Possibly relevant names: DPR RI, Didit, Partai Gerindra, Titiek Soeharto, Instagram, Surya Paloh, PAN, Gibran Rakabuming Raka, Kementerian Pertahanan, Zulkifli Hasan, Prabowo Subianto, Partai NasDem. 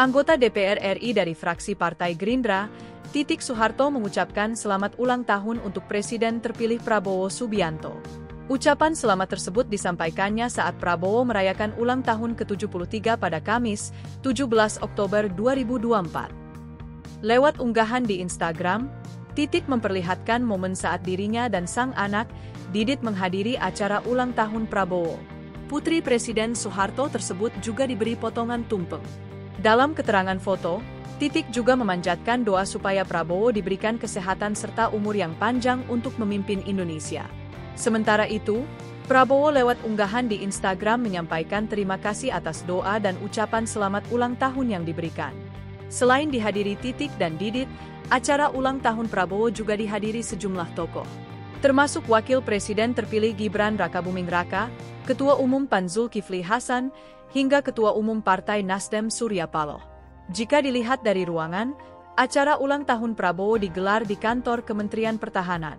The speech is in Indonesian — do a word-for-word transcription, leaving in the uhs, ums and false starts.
Anggota D P R R I dari fraksi Partai Gerindra, Titiek Soeharto mengucapkan selamat ulang tahun untuk Presiden terpilih Prabowo Subianto. Ucapan selamat tersebut disampaikannya saat Prabowo merayakan ulang tahun ke tujuh puluh tiga pada Kamis, tujuh belas Oktober dua ribu dua puluh empat. Lewat unggahan di Instagram, Titiek memperlihatkan momen saat dirinya dan sang anak, Didit, menghadiri acara ulang tahun Prabowo. Putri Presiden Soeharto tersebut juga diberi potongan tumpeng. Dalam keterangan foto, Titiek juga memanjatkan doa supaya Prabowo diberikan kesehatan serta umur yang panjang untuk memimpin Indonesia. Sementara itu, Prabowo lewat unggahan di Instagram menyampaikan terima kasih atas doa dan ucapan selamat ulang tahun yang diberikan. Selain dihadiri Titiek dan Didit, acara ulang tahun Prabowo juga dihadiri sejumlah tokoh, termasuk Wakil Presiden terpilih Gibran Rakabuming Raka, Ketua Umum P A N Zulkifli Hasan, hingga Ketua Umum Partai NasDem Surya Paloh. Jika dilihat dari ruangan, acara ulang tahun Prabowo digelar di kantor Kementerian Pertahanan.